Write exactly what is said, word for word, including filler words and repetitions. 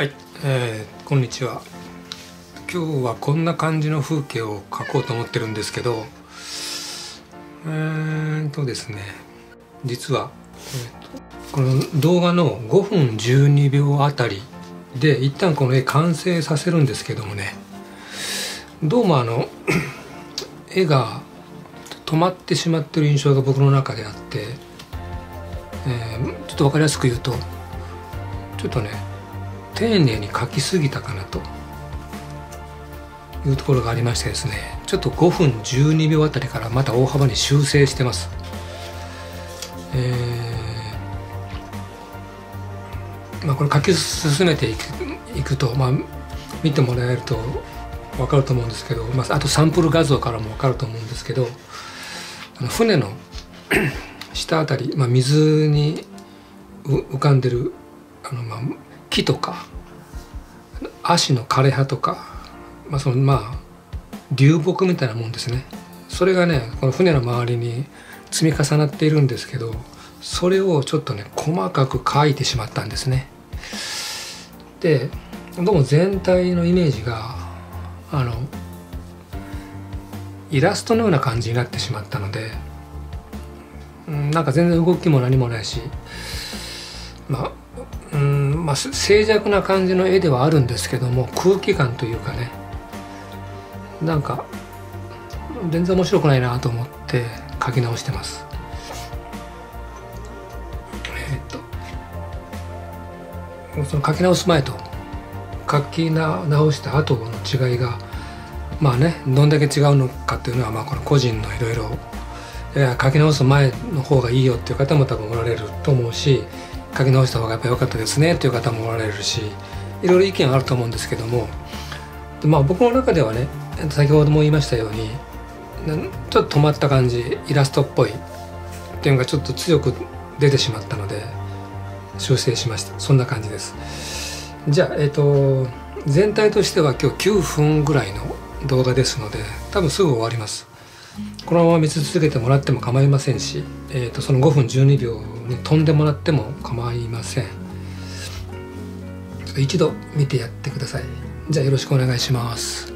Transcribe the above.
はい、えー、こんにちは。今日はこんな感じの風景を描こうと思ってるんですけど、えーとですね、実はこの動画のごふんじゅうにびょうあたりで一旦この絵完成させるんですけどもね、どうもあの絵が止まってしまってる印象が僕の中であって、えー、ちょっと分かりやすく言うとちょっとね丁寧に描きすぎたかなというところがありましてですね、ちょっとごふんじゅうにびょうあたりからまた大幅に修正してます。えーまあ、これ描き進めていく、いくと、まあ、見てもらえると分かると思うんですけど、まあ、あとサンプル画像からも分かると思うんですけど、あの船の下あたり、まあ、水に浮かんでるあのまあ木とか葦の枯れ葉とか、まあそのまあ流木みたいなもんですね。それがねこの船の周りに積み重なっているんですけど、それをちょっとね細かく描いてしまったんですね。でどうも全体のイメージがあのイラストのような感じになってしまったので、なんか全然動きも何もないし、まあうんまあ、静寂な感じの絵ではあるんですけども、空気感というかね、なんか全然面白くないなと思って描き直してます。えっとその描き直す前と描き直した後の違いがまあねどんだけ違うのかっていうのは、まあこの個人のいろいろ描き直す前の方がいいよっていう方も多分おられると思うし、書き直した方がやっぱ良かったですねという方もおられるし、いろいろ意見はあると思うんですけども、まあ僕の中ではね先ほども言いましたようにちょっと止まった感じ、イラストっぽいっていうのがちょっと強く出てしまったので修正しました。そんな感じです。じゃあえっと全体としては今日きゅうふんぐらいの動画ですので多分すぐ終わります。このまま見続けてもらっても構いませんし、えー、とそのごふんじゅうにびょうに飛んでもらっても構いません。ちょっと一度見てやってください。じゃあよろしくお願いします。